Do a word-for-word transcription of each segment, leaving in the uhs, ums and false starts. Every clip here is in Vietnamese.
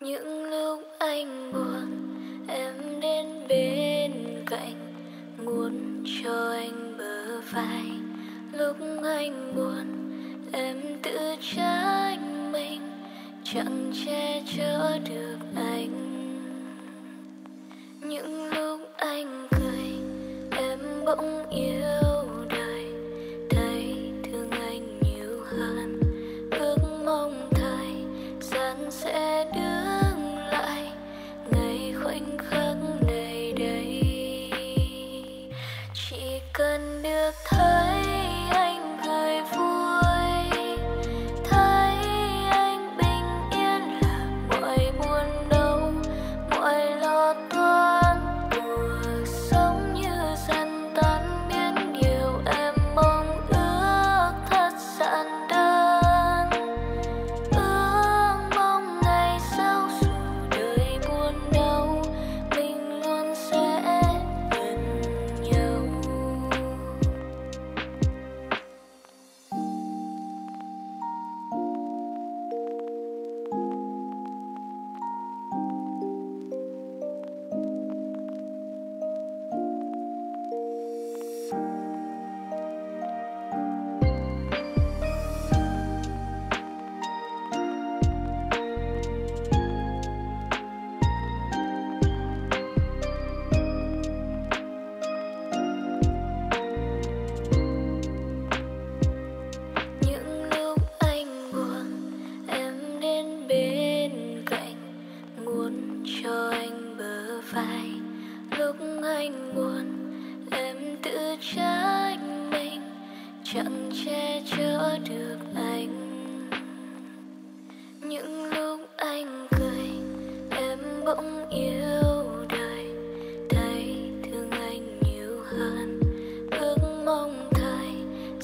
Những lúc anh buồn em đến bên cạnh, muốn cho anh bờ vai. Lúc anh buồn em tự trách mình, chẳng che chở được anh. Những lúc anh cười em bỗng yêu đời, thấy thương anh nhiều hơn. Ước mong thời gian sẽ đứng lại ngày khoảnh khắc này đây. Chỉ cần được thấy anh cười vui, thấy anh bình yên là mọi buồn đau, mọi lo toan. Cuộc sống như dần tan biến, điều em mong ước thật giản đơn. Ước mong ngày sau dù đời buồn đau, mình luôn sẽ gần nhau. Cho anh bờ vai. Lúc anh buồn em tự trách mình, chẳng che chở được anh. Những lúc anh cười em bỗng yêu đời, thấy thương anh nhiều hơn. Ước mong thời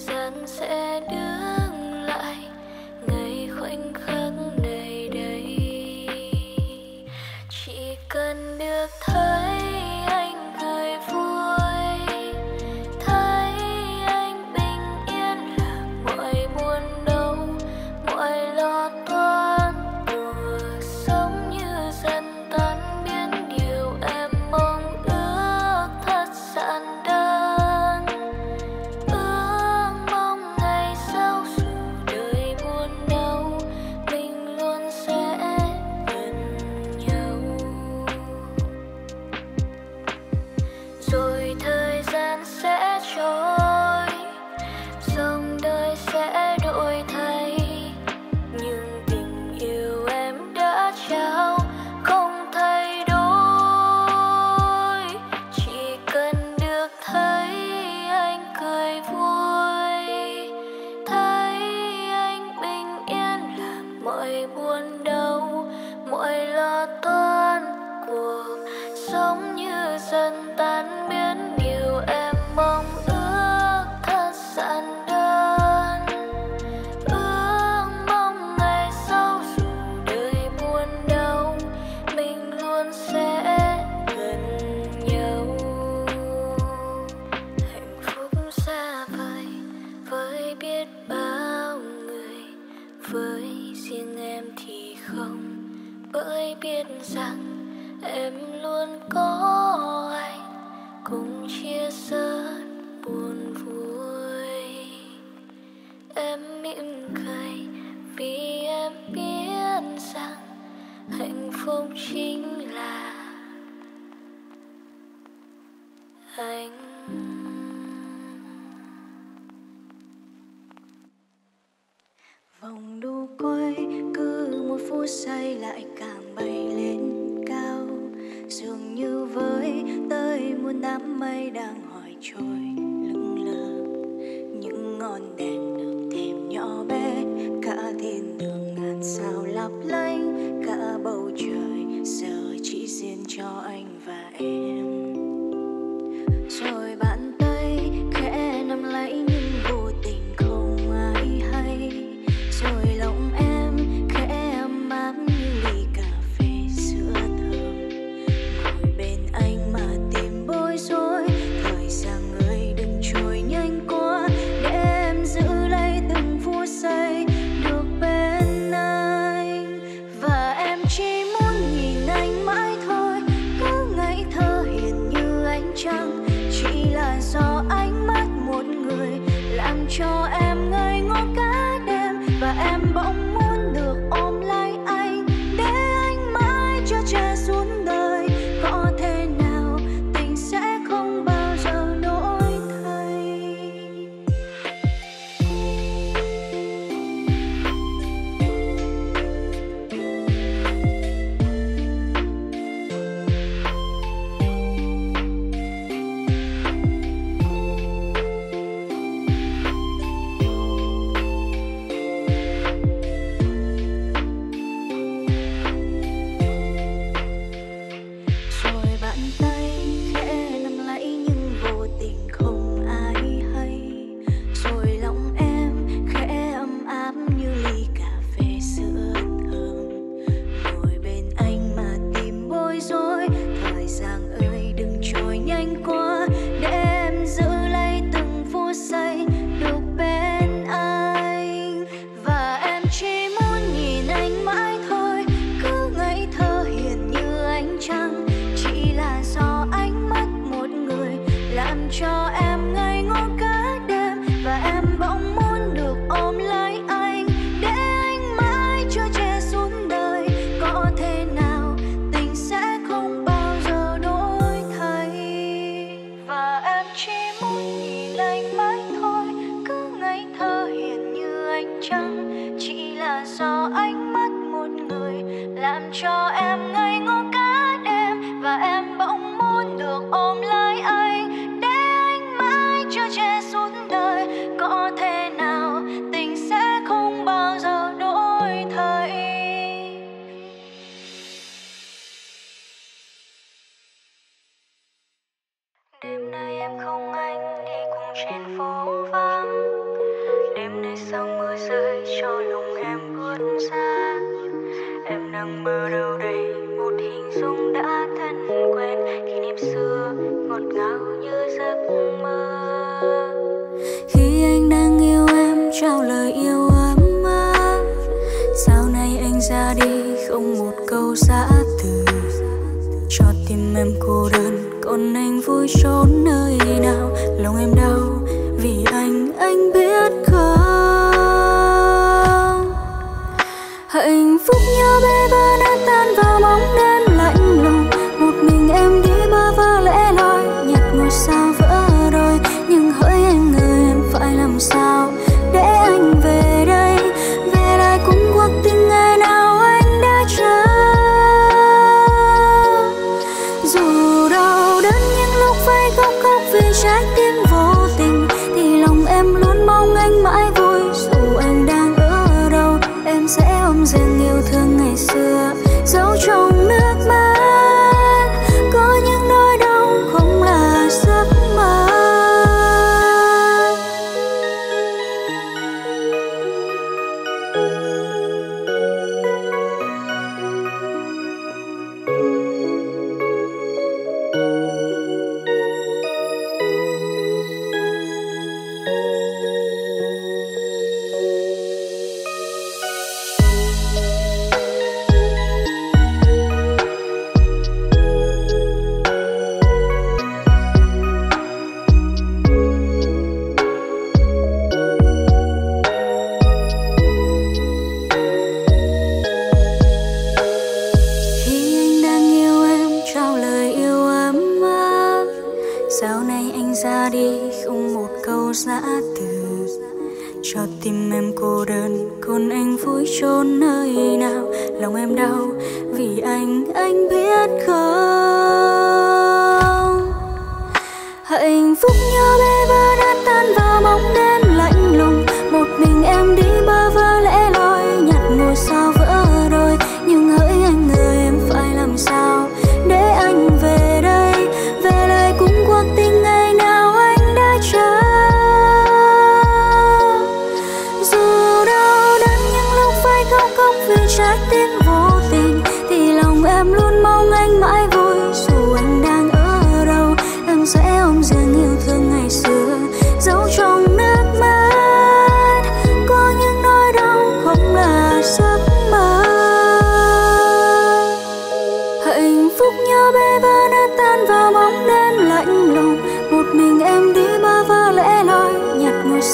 gian sẽ đứng lại ngày khoảnh khắc này đây. Chỉ cần được thấy anh cười vui, thấy anh bình yên là mọi buồn đau, mọi lo toan. Cuộc sống như dần tan biến, điều em mong ước thật giản đơn. Ước mong ngày sau dù đời buồn đau, mình luôn sẽ gần nhau. Rồi thời gian sẽ trôi, dòng đời sẽ đổi thay. Nhưng tình yêu em đã trao không thay đổi. Chỉ cần được thấy anh cười vui, thấy anh bình yên là mọi buồn đau, mọi lo toan. Cuộc sống như dần tan biến, điều em mong ước thật giản đơn. Ước mong ngày sau dù đời buồn đau, mình luôn sẽ gần nhau. Hạnh phúc xa vời với biết bao người, với riêng em thì không. Bởi biết rằng em luôn có anh cùng chia sẻ buồn vui. Em mỉm cười vì em biết rằng hạnh phúc chính là anh. Vòng đu quay cứ một phút say lại càng bay lên cao, dường như với tới muôn đám mây đang hỏi trôi lững lờ. Những ngọn đèn đường thêm nhỏ bé, cả thiên đường ngàn sao lấp lánh, cả bầu trời giờ chỉ riêng cho anh và em. Rồi bạn tay khẽ nắm lấy nhưng vô tình không ai hay. Rồi lòng em khẽ ấm áp như ly cà phê sữa thơm, ngồi bên anh mà tìm bối rối. Thời gian ơi đừng trôi nhanh quá, để em giữ lấy từng phút giây được bên anh. Và em chỉ muốn cho em ngây ngô cả đêm và em bỗng muốn được ôm lấy anh để anh mãi cho che xuống đời. Có thế nào tình sẽ không bao giờ đổi thay.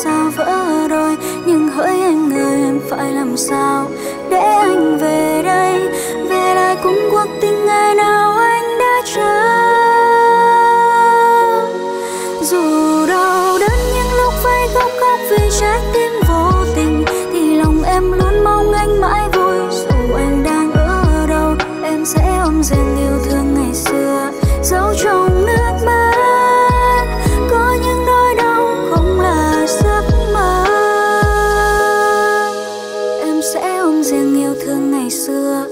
Sao vỡ sao để anh về đây, về lại cùng cuộc tình ngày nào anh đã chờ. Dù đau đớn những lúc phải khóc khóc vì trái tim vô tình, thì lòng em luôn mong anh mãi vui. Dù anh đang ở đâu, em sẽ ôm dần yêu thương ngày xưa dẫu trong nước mắt. Hãy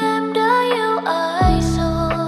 em đã yêu ai rồi.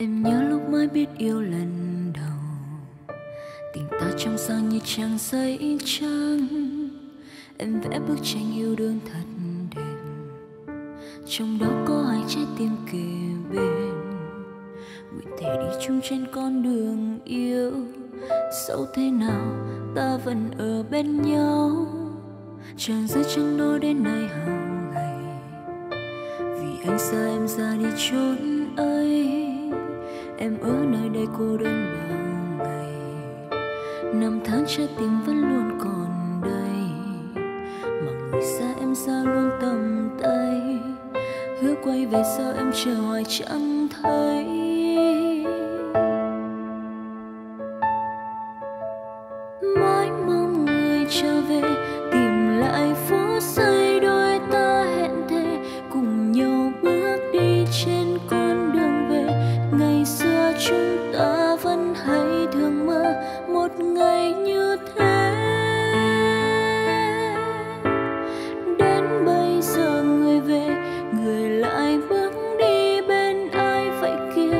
Em nhớ lúc mới biết yêu lần đầu, tình ta trong sao như trang giấy trắng. Em vẽ bức tranh yêu đương thật đẹp, trong đó có hai trái tim kề bên. Nguyện thề đi chung trên con đường yêu, dẫu thế nào ta vẫn ở bên nhau. Chàng giữ chân đôi đến nay hàng ngày, vì anh xa em ra đi chốn ấy. Em ở nơi đây cô đơn bao ngày, năm tháng trái tim vẫn luôn còn đây. Mà người xa em xa luôn tầm tay, hứa quay về sao em chờ hoài chẳng thấy. Mãi mong người trở về, tìm lại phút giây đôi ta hẹn thề, cùng nhau bước đi trên con đường về. Ngày xưa chúng ta vẫn hay thường mơ một ngày như thế. Đến bây giờ người về, người lại bước đi bên ai vậy kia?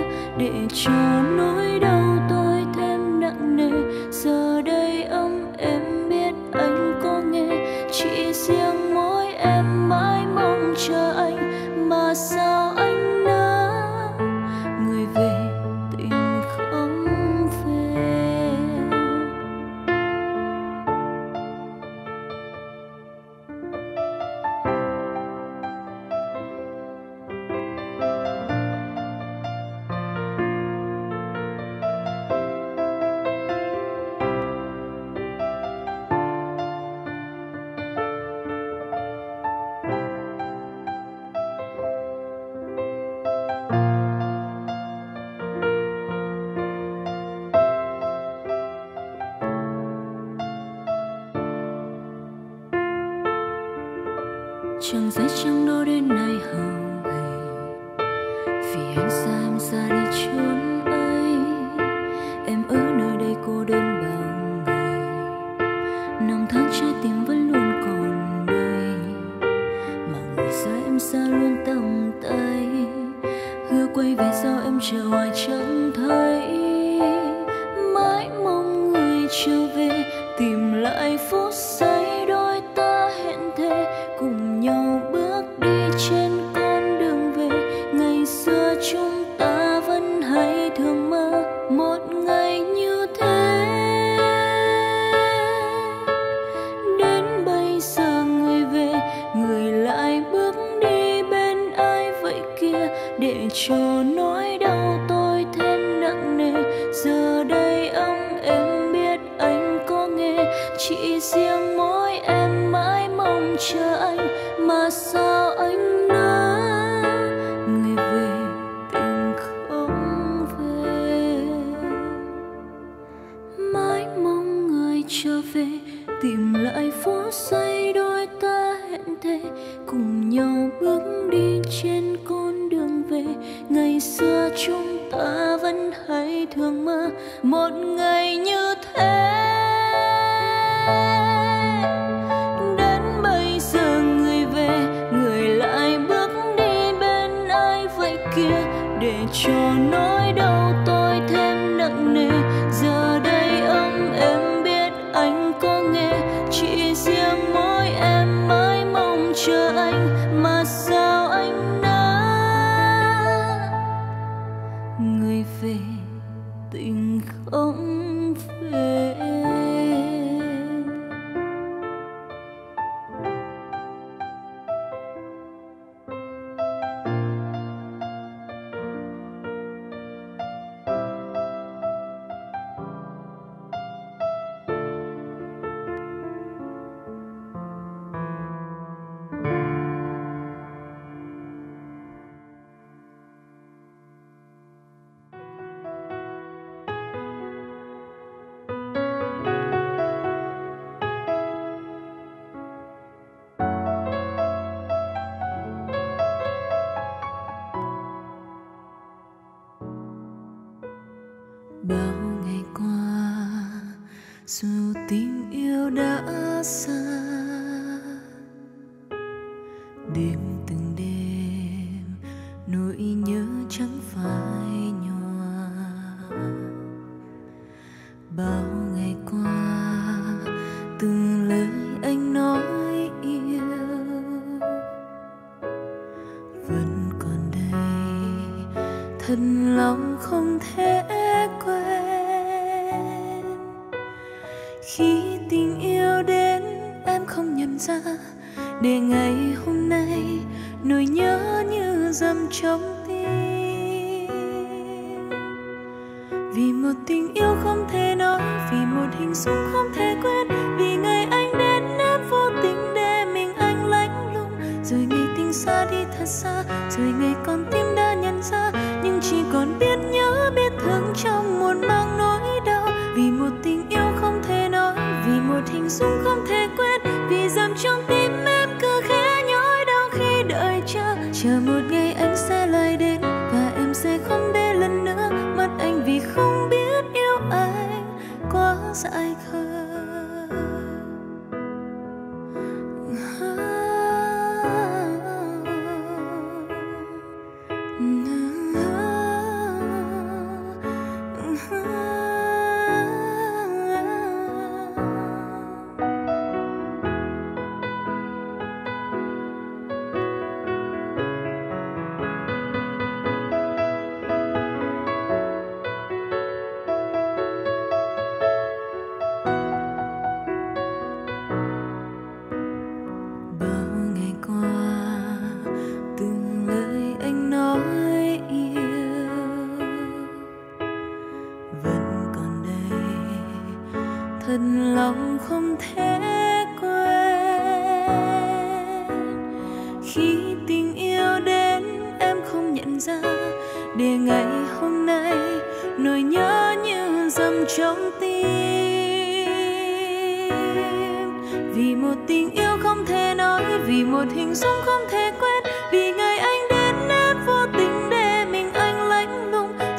Vì một hình dung không thể quên, vì ngày anh đến em vô tình để mình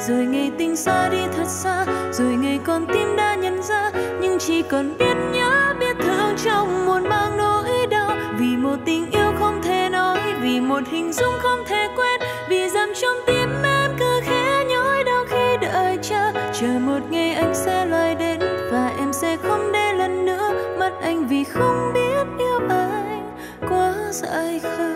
rồi ngày tình xa đi thật xa, rồi ngày con tim đã nhận ra, nhưng chỉ còn biết nhớ biết thương trong muôn mang nỗi đau. Vì một tình yêu không thể nói, vì một hình dung không thể quên, vì dằm trong tim em cứ khẽ nhói đau khi đợi chờ. Chờ một ngày anh sẽ lại đến và em sẽ không để lần nữa mất anh vì không biết yêu anh quá dại khờ.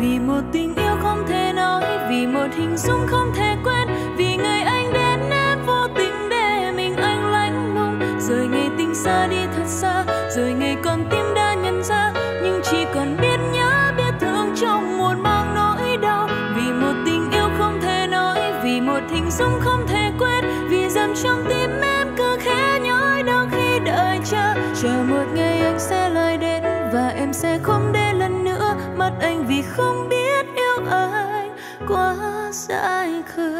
Vì một tình yêu không thể nói, vì một hình dung không thể quên, vì ngày anh đến em vô tình để mình anh lạnh lùng. Rồi ngày tình xa đi thật xa, rồi ngày con tim đã nhận ra, nhưng chỉ còn biết nhớ biết thương trong muôn mang nỗi đau. Vì một tình yêu không thể nói, vì một hình dung không thể quên, vì dằm trong tim em cứ khẽ nhói đau khi đợi chờ. Chờ một ngày anh sẽ lại đến và em sẽ không để lần nữa mất anh vì không biết yêu anh quá dại khờ.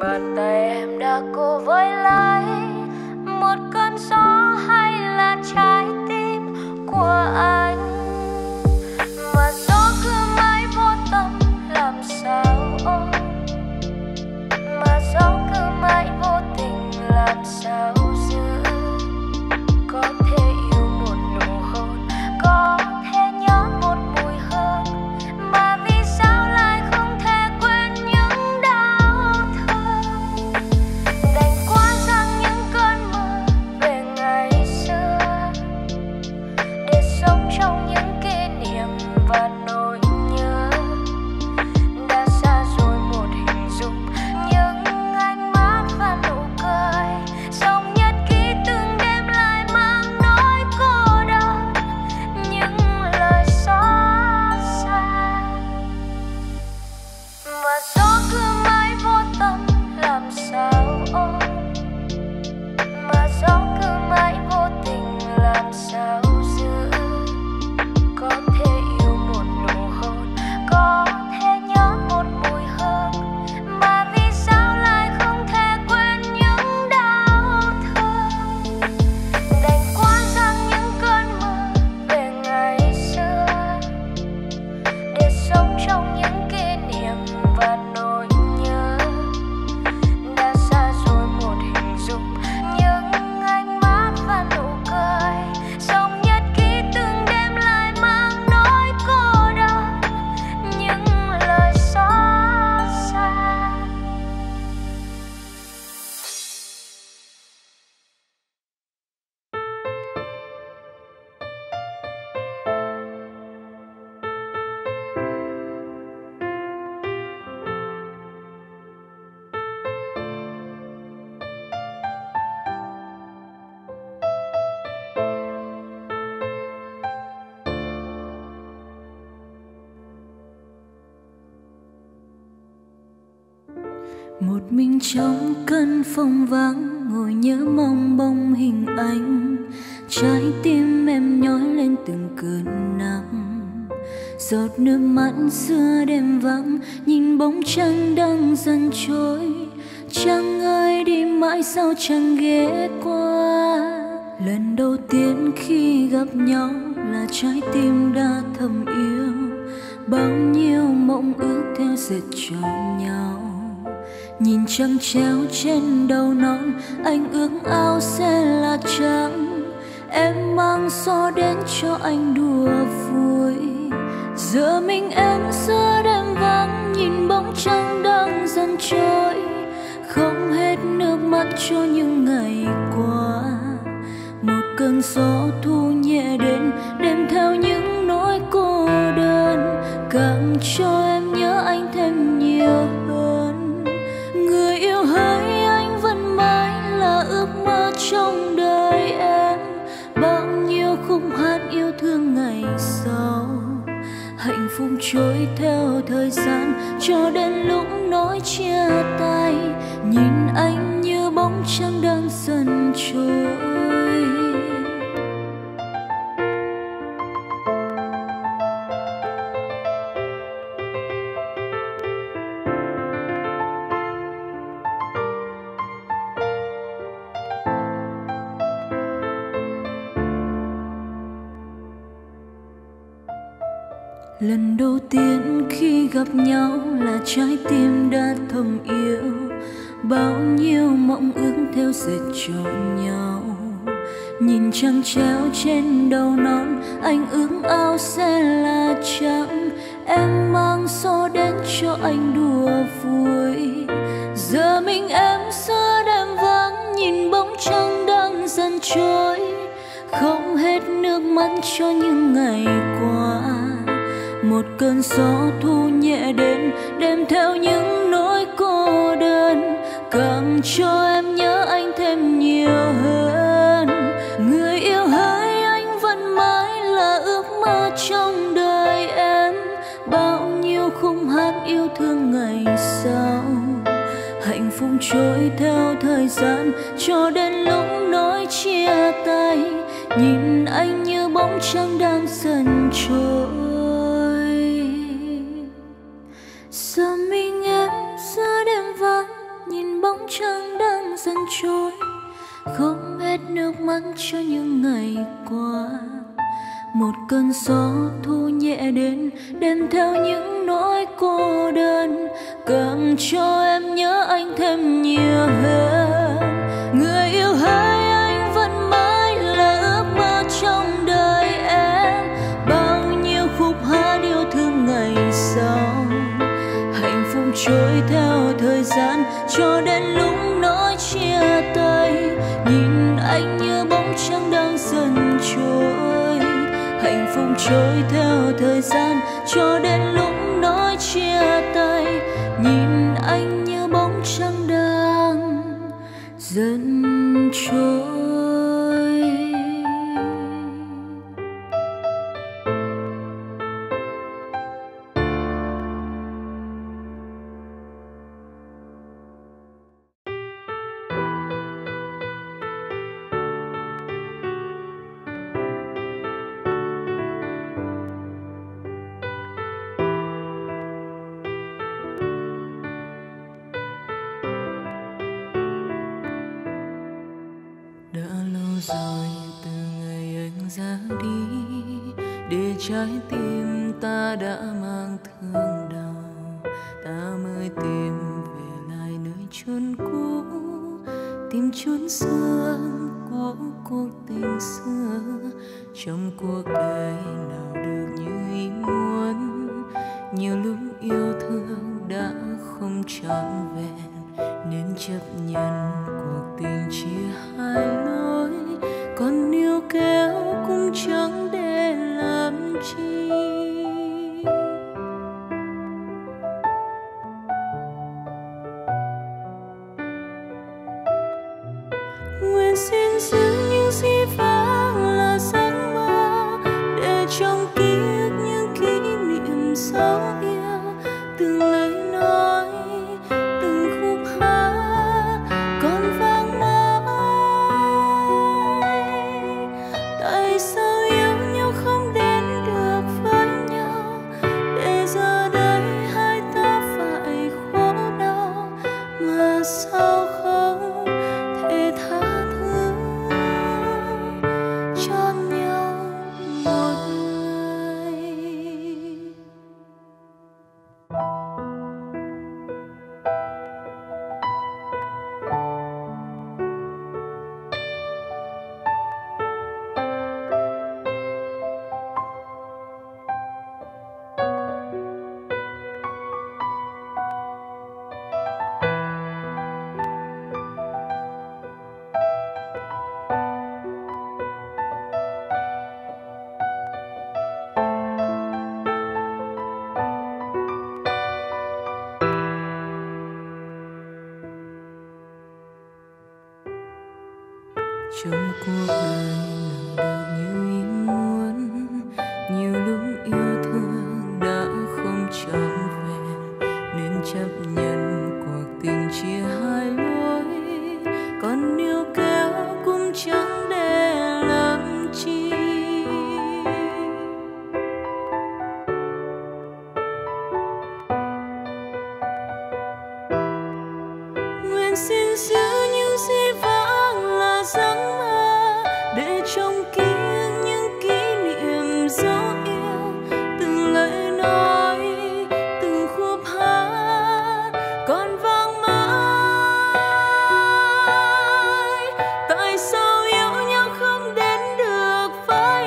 bàn tay em đã cố với lấy một cơn gió hay là trái tim của anh, mà gió cứ mãi vô tâm làm sao ôi, mà gió cứ mãi vô tình làm sao giữ. Có thể yêu một nụ hôn, có thể nhớ một mùi hương, mà vì sao lại không thể quên những đau thương. Đành quá rằng những cơn mơ về ngày xưa, để sống trong những kỷ niệm và nỗi nhớ. Đã xa rồi một hình dung, những ánh mắt và nụ cười, sống nhật ký từng đêm lại mang nỗi cô đơn, những lời xót xa. Mà gió cứ mãi vô tâm làm sao ôm, mà gió cứ mãi vô tình làm sao giữ. Có thể yêu một nụ hôn, có thể nhớ một mùi hương, mà vì sao lại không thể quên những đau thương. Đành quá rằng những cơn mơ về ngày xưa, để sống trong những kỷ niệm và nỗi nhớ. Đã xa rồi một hình dung, những ánh mắt và nụ cười, sống nhật ký từng đêm lại mang nỗi cô đơn, những lời xót xa. Một mình trong căn phòng vắng, ngồi nhớ mong bóng hình anh. Trái tim em nhói lên từng cơn nắng, giọt nước mắt xưa đêm vắng, nhìn bóng trăng đang dần trôi. Trăng ơi đi mãi sao chẳng ghé qua. Lần đầu tiên khi gặp nhau là trái tim đã thầm yêu, bao nhiêu mộng ước theo dệt cho nhau. Nhìn trăng treo trên đầu non, anh ước ao sẽ là trắng. Em mang gió đến cho anh đùa vui. Giờ mình em giữa đêm vắng, nhìn bóng trăng đang dần trôi. Không hết nước mắt cho những ngày qua. Một cơn gió thu nhẹ đến, đem theo những nỗi cô đơn, càng cho em nhớ anh thêm nhiều hơn. Người yêu hỡi, anh vẫn mãi là ước mơ trong đời em. Bao nhiêu khúc hát yêu thương ngày sau, hạnh phúc trôi theo thời gian cho đến lúc nói chia tay. Nhìn anh như bóng trăng đang dần trôi. Lần đầu tiên khi gặp nhau là trái tim đã thầm yêu, bao nhiêu mộng ước theo dệt cho nhau. Nhìn trăng treo trên đầu non, anh ước ao sẽ là trắng. Em mang gió đến cho anh đùa vui. Giờ mình em giữa đêm vắng, nhìn bóng trăng đang dần trôi. Không hết nước mắt cho những ngày qua. Một cơn gió thu nhẹ đến, đem theo những nỗi cô đơn, càng cho em nhớ anh thêm nhiều hơn. Người yêu hỡi, anh vẫn mãi là ước mơ trong đời em. Bao nhiêu khúc hát yêu thương ngày sau, hạnh phúc trôi theo thời gian cho đến lúc nói chia tay. Nhìn anh như bóng trăng đang dần trôi. Giờ mình em giữa đêm vắng, nhìn trôi, không hết nước mắt cho những ngày qua. Một cơn gió thu nhẹ đến, đem theo những nỗi cô đơn, càng cho em nhớ anh thêm nhiều hơn. Người yêu hỡi, anh vẫn mãi là ước mơ trong đời em. Bao nhiêu khúc hát yêu thương ngày sau, hạnh phúc trôi theo thời gian, cho đến lúc nói chia tay, nhìn anh như bóng trăng đang dần trôi. Hạnh phúc trôi theo thời gian, cho đến lúc nói chia tay, nhìn anh như bóng trăng đang dần trôi. Trái tim ta đã mang thương đau, ta mới tìm về lại nơi chốn cũ, tìm chốn sương của cuộc tình xưa. Trong cuộc đời nào được như ý muốn, nhiều lúc yêu thương đã không trọn vẹn, nên chấp nhận cuộc tình chia hai lối, còn níu kéo cũng chẳng để làm chi. Nguyện xin giữ những gì vang là giấc mơ, để trong ký ức những kỷ niệm xấu kia, từng lời nói, từng khúc hát còn vang mãi. Tại sao yêu nhau không đến được với nhau, để giờ đây hai ta phải khổ đau, mà sao không thể tha thứ cho nhau một ngày. Trong cuộc đời nào được như ý muốn, nhiều lúc yêu thương đã không trọn vẹn, nên chấp nhận cuộc tình chia hai lối, còn níu kéo cũng chẳng để làm chi. Nguyện xin giữ những gì vãng là giấc mơ, để trong ký ức những kỷ niệm dấu yêu, từng lời nói, từng khúc hát còn vang mãi. Tại sao yêu nhau không đến được với nhau,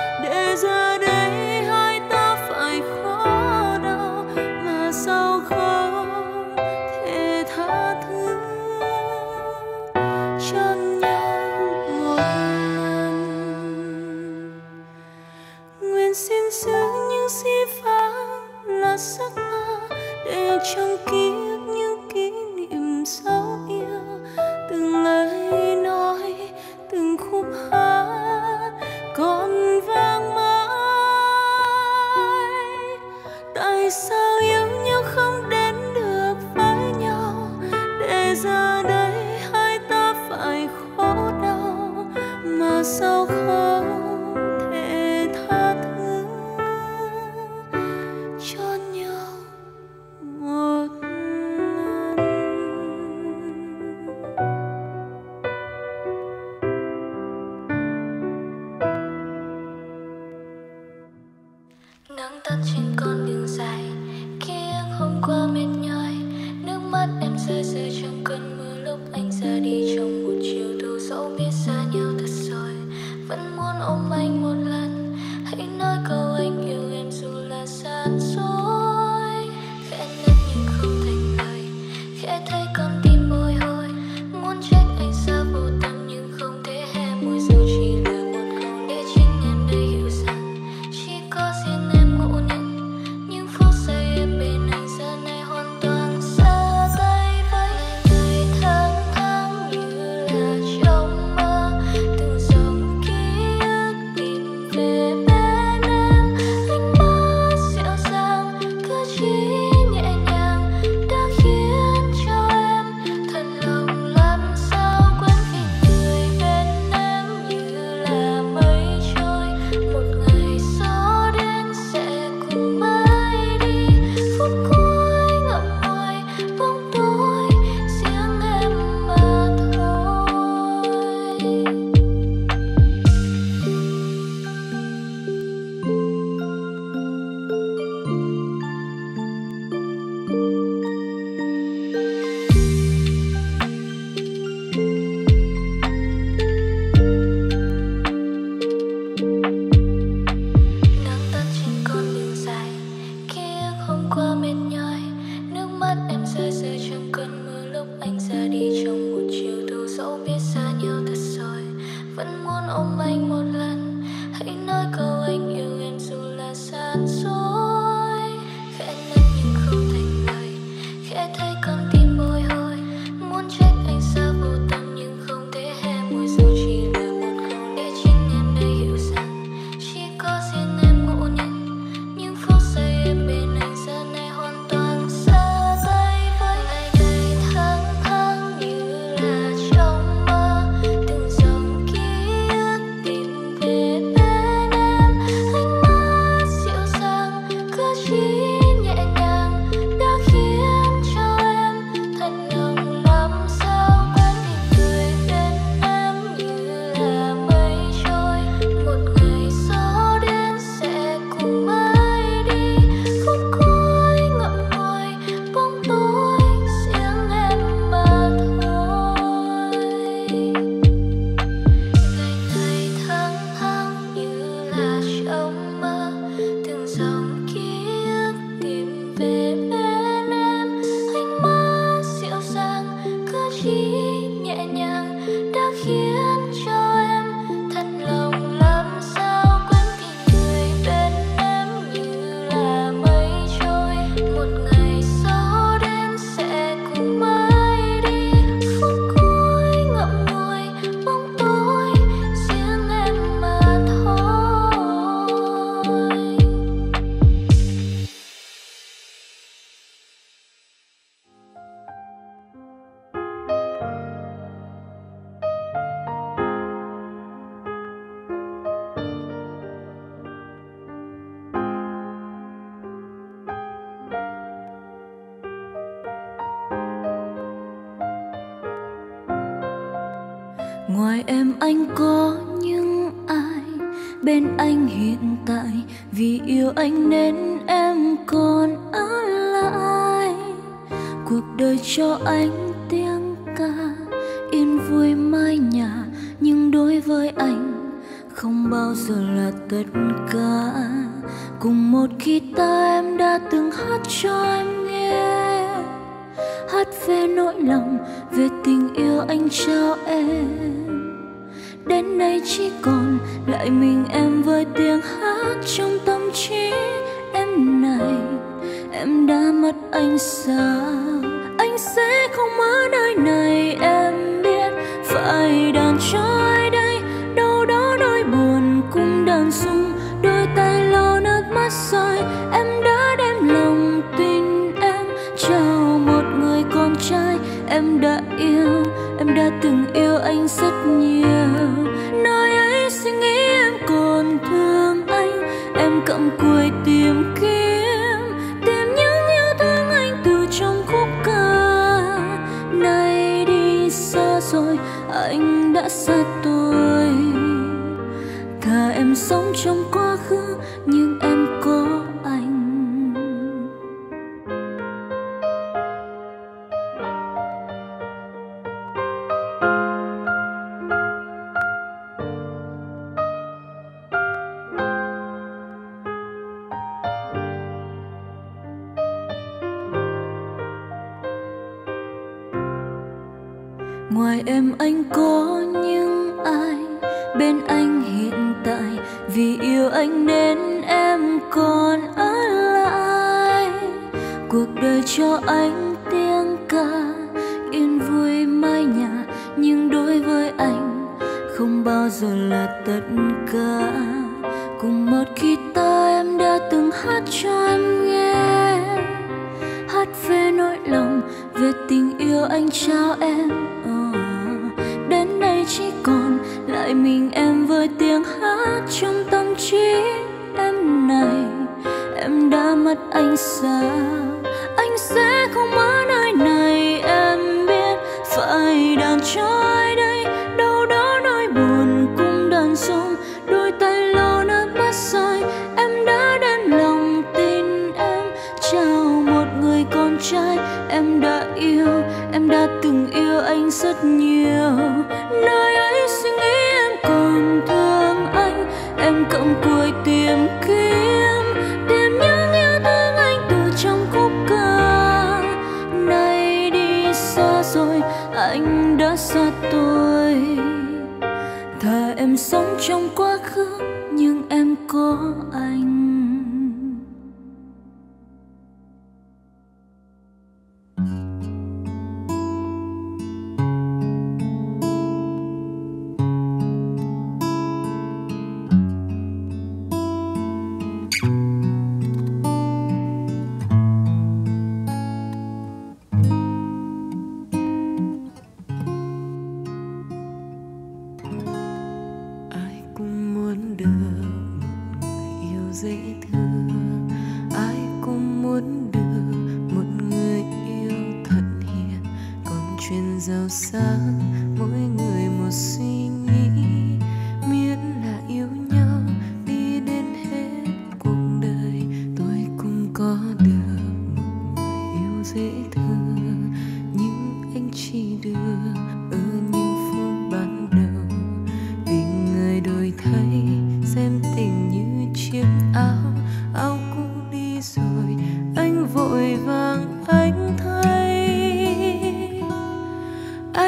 để giờ đây hai ta phải khổ đau, mà sao không thể tha thứ cho nhau một lần. Nguyện xin giữ những gì vang là giấc mơ, để trong ký ức những kỷ niệm dấu yêu, từng lời nói, từng khúc hát còn vang mãi. Tại sao yêu nhau không đến được với nhau, để giờ đây hai ta phải khổ đau, mà sao không thể tha thứ cho nhau một Ngoài em anh có những ai bên anh hiện tại, vì yêu anh nên em còn ở lại. Cuộc đời cho anh tiếng ca yên vui mái nhà, nhưng đối với anh không bao giờ là tất cả. Cùng một guitar em đã từng hát cho em nghe, hát về nỗi lòng, về tình yêu anh trao em. Đến nay chỉ còn lại mình em với tiếng hát trong tâm trí em này. Em đã mất anh sao? Anh sẽ không ở nơi này, em biết. Phải đàn cho ai đây? Đâu đó đôi buồn cũng đàn sung, đôi tay lau nước mắt rồi. Em đã đem lòng tin em trao một người con trai. Em đã yêu, em đã từng yêu anh rất nhiều. Nơi ấy suy nghĩ em còn thương anh, em cặm cụi tìm kiếm, tìm những yêu thương anh từ trong khúc ca. Nay đi xa rồi, anh đã xa tôi. Thà em sống trong quá khứ, nhưng em có anh. Ngoài em anh có những ai bên anh hiện tại, vì yêu anh nên em còn ở lại. Cuộc đời cho anh tiếng ca yên vui mái nhà, nhưng đối với anh không bao giờ là tất cả. Cùng một guitar em đã từng hát cho em nghe, hát về nỗi lòng, về tình yêu anh trao em. Đến đây chỉ còn lại mình em với tiếng hát trong tâm trí em này. Em đã mất anh sao? Anh sẽ không ở nơi này, em biết. Phải đàn cho ai đây? Đâu đó nỗi buồn cũng đàn sung, đôi tay lau nước mắt rơi. Em đã đem lòng tin em trao một người con trai. Em đã yêu, em đã từng yêu anh rất nhiều. Nơi ấy suy nghĩ em còn thương anh, em cặm cụi tìm kiếm, tìm những yêu thương anh từ trong khúc ca. Nay đi xa rồi, anh đã xa tôi. Thà em sống trong quá khứ, nhưng em có anh. I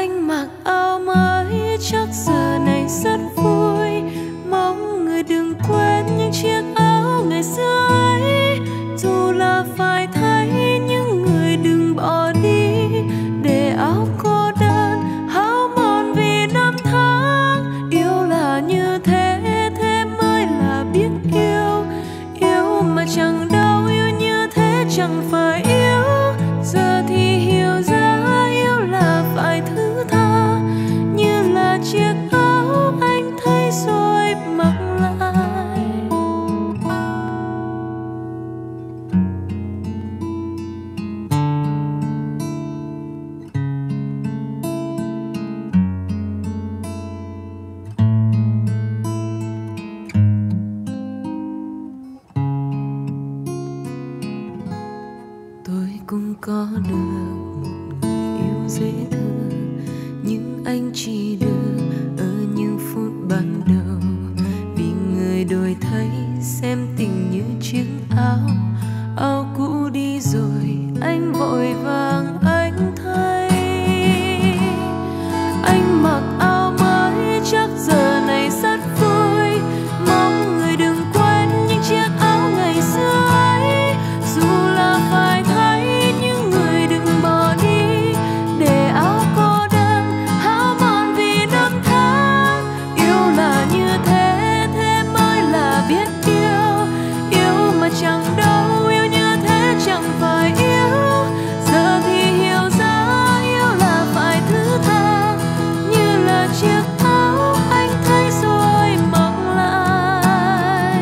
dễ thở, nhưng anh chỉ được ở những phút ban đầu. Vì người đổi thay xem tình như chiếc áo, áo cũ đi rồi anh vội vàng anh thay. Anh mặc áo mới chắc giờ này rất vui, mong người đừng quên những chiếc áo ngày xưa ấy. Dù là phải thấy những người đừng bỏ đi, để áo cô đơn háo mòn vì năm tháng. Yêu là như thế, thế mới là biết yêu. Yêu mà chẳng đâu, yêu như thế chẳng phải yêu. Chiếc áo anh thấy rồi mong lại.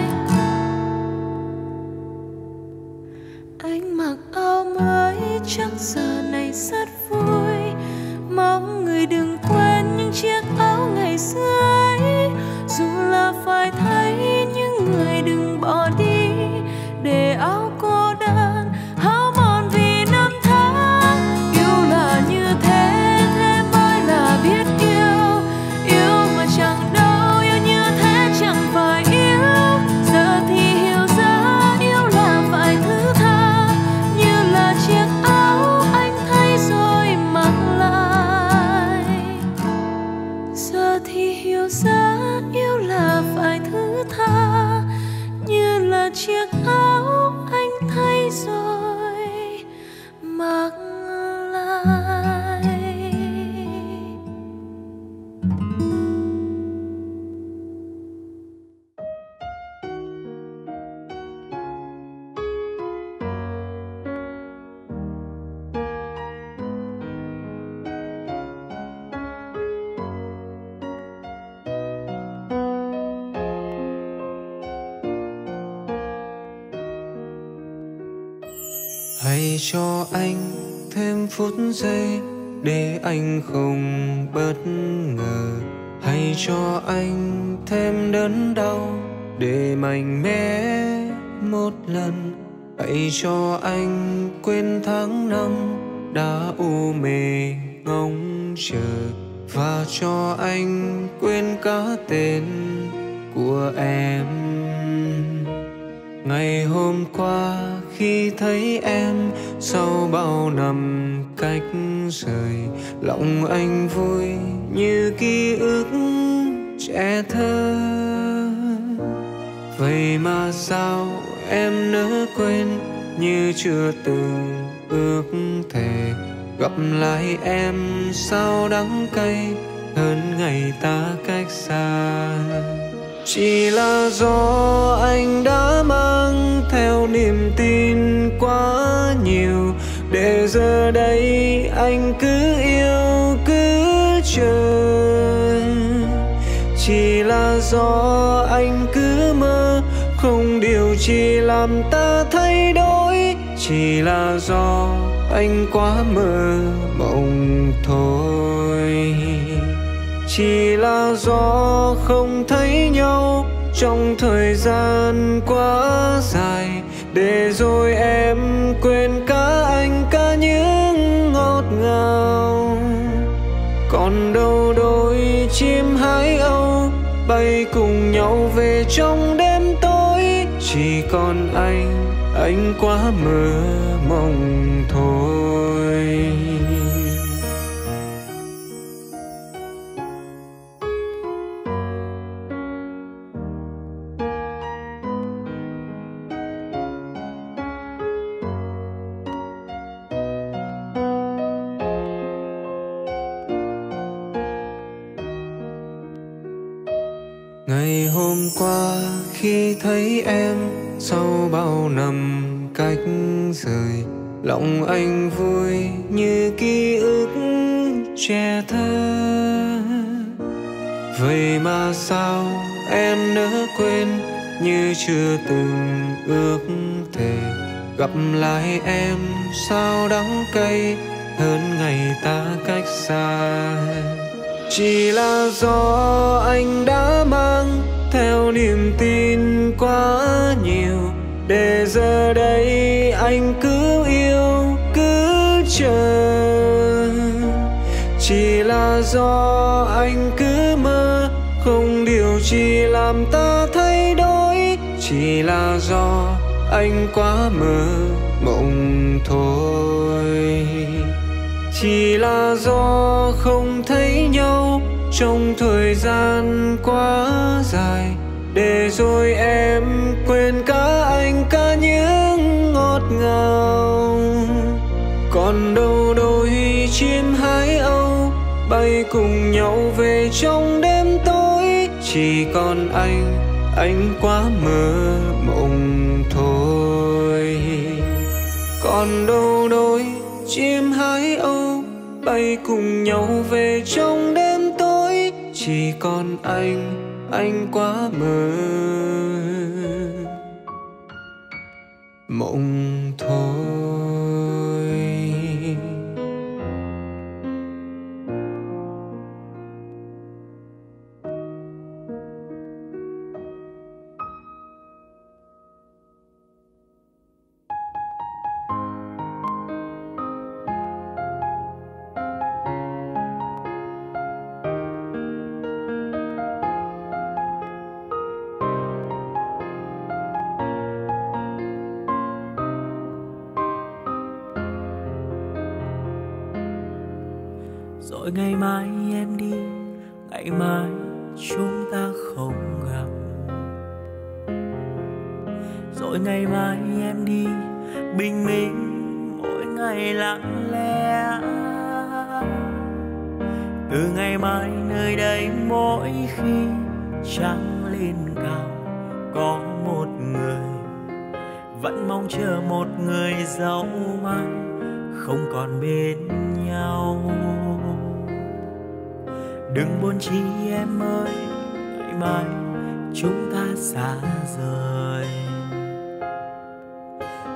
Anh mặc áo mới chắc giờ này rất vui, mong người đừng quên những chiếc áo ngày xưa ấy. Dù là phải thấy những người đừng bỏ đi, để áo cô đơn áo mòn vì năm tháng. Yêu là như thế, thế mới là biết yêu. Chiếc áo anh thay rồi mặc lại. Hãy cho anh thêm phút giây để anh không bất ngờ. Hãy cho anh thêm đớn đau để mạnh mẽ một lần. Hãy cho anh quên tháng năm đã u mê ngóng chờ, và cho anh quên cả tên của em. Ngày hôm qua khi thấy em, sau bao năm cách rời, lòng anh vui như ký ức trẻ thơ. Vậy mà sao em nỡ quên như chưa từng ước thề. Gặp lại em sao đắng cay hơn ngày ta cách xa. Chỉ là do anh đã mang theo niềm tin quá nhiều, để giờ đây anh cứ yêu cứ chờ. Chỉ là do anh cứ mơ không điều chỉ làm ta thay đổi. Chỉ là do anh quá mơ mộng thôi. Chỉ là do không thấy nhau trong thời gian quá dài, để rồi em quên cả anh cả những ngọt ngào. Còn đâu đôi chim hái âu bay cùng nhau về trong đêm tối. Chỉ còn anh, anh quá mơ mộng thôi. Ngày hôm qua khi thấy em, sau bao năm cách rời, lòng anh vui như ký ức trẻ thơ. Vậy mà sao em nỡ quên như chưa từng ước thề. Gặp lại em sao đắng cay hơn ngày ta cách xa. Chỉ là do anh đã mang theo niềm tin quá nhiều, để giờ đây anh cứ yêu cứ chờ. chỉ là do anh cứ mơ, không điều chỉ làm ta thay đổi, chỉ là do anh quá mơ mộng thôi. Chỉ là do không thấy nhau trong thời gian quá dài, để rồi em quên cả anh cả những ngọt ngào. Còn đâu đôi chim hái âu bay cùng nhau về trong đêm tối, chỉ còn anh, anh quá mơ mộng thôi. Còn đâu đôi chim hái âu bay cùng nhau về trong đêm tối, chỉ còn anh, anh quá mơ mộng thôi. Rồi ngày mai em đi, ngày mai chúng ta không gặp. Rồi ngày mai em đi, bình minh mỗi ngày lặng lẽ. Từ ngày mai nơi đây mỗi khi trăng lên cao, có một người vẫn mong chờ một người giàu mai không còn bên nhau. Đừng buồn chi em ơi, ngày mai chúng ta xa rời.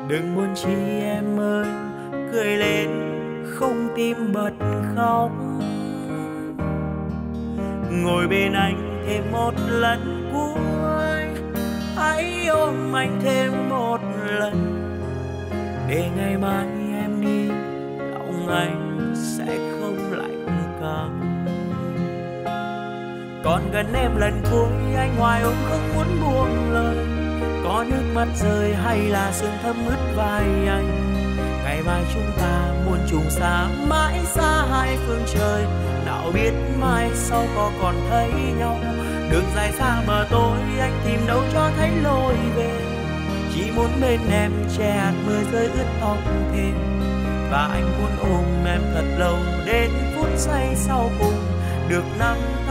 Đừng buồn chi em ơi, cười lên không tim bật khóc. Ngồi bên anh thêm một lần cuối, hãy ôm anh thêm một lần, để ngày mai em đi, lòng anh sẽ không lạnh căng. Còn gần em lần cuối anh hoài ôm không muốn buông lời, có nước mắt rơi hay là sương thấm ướt vai anh. Ngày mai chúng ta muốn trùng xa mãi xa hai phương trời, nào biết mai sau có còn thấy nhau. Đường dài xa bờ tối anh tìm đâu cho thấy lối về, chỉ muốn bên em che hạt mưa rơi ướt tóc thêm, và anh muốn ôm em thật lâu đến phút giây sau cùng, được nắm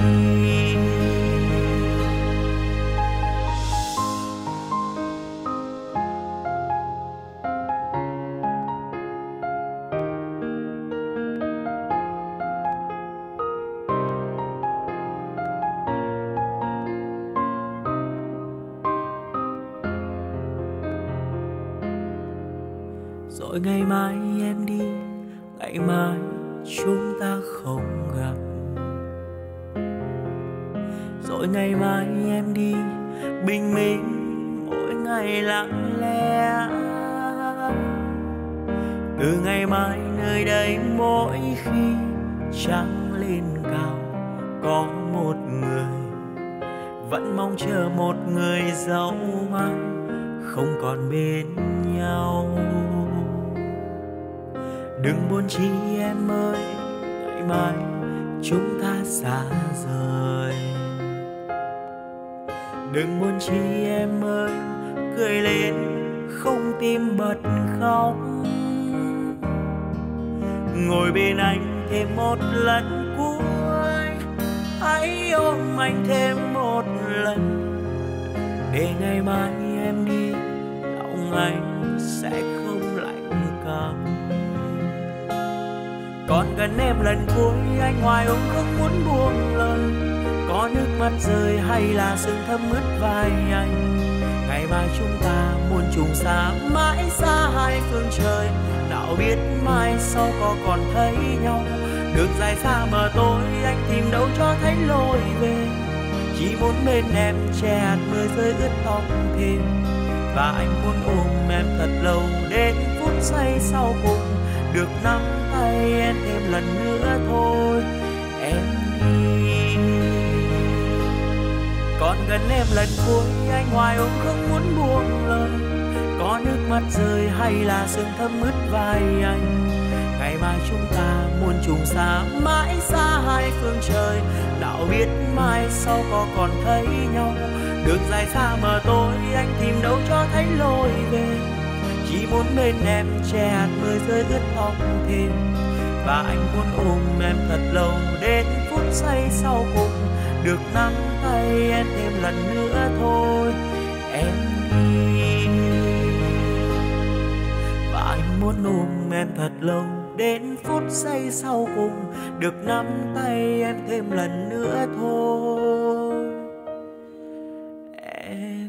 đi. Rồi ngày mai em đi, ngày mai chúng ta không gặp. Rồi ngày mai em đi, bình minh mỗi ngày lặng lẽ. Từ ngày mai nơi đây mỗi khi trăng lên cao, có một người vẫn mong chờ một người giàu mai không còn bên nhau. Đừng buồn chi em ơi, ngày mai chúng ta xa rời. Đừng buồn chi em ơi, cười lên không tim bật khóc. Ngồi bên anh thêm một lần cuối, hãy ôm anh thêm một lần, để ngày mai em đi, lòng anh sẽ không lạnh căng. Còn gần em lần cuối anh hoài ôm không muốn buông lời, có nước mắt rơi hay là sương thấm ướt vai anh. Ngày mai chúng ta muốn trùng xa mãi xa hai phương trời, nào biết mai sau có còn thấy nhau. Đường dài xa bờ tối anh tìm đâu cho thấy lối về, chỉ muốn bên em che hạt mưa rơi ướt tóc thêm, và anh muốn ôm em thật lâu đến phút giây sau cùng, được nắm tay em thêm lần nữa thôi em đi. Còn gần em lần cuối anh hoài ôm không muốn buông lời, có nước mắt rơi hay là sương thấm ướt vai anh. Ngày mai chúng ta muôn trùng xa mãi xa hai phương trời, đạo biết mai sau có còn thấy nhau. Đường dài xa mờ tối anh tìm đâu cho thấy lối về, chỉ muốn bên em che hạt mưa rơi ướt tóc thêm, và anh muốn ôm em thật lâu đến phút say sau cùng, được nắm tay em thêm lần nữa thôi em đi. Và anh muốn ôm em thật lâu đến phút say sau cùng, được nắm tay em thêm lần nữa thôi em.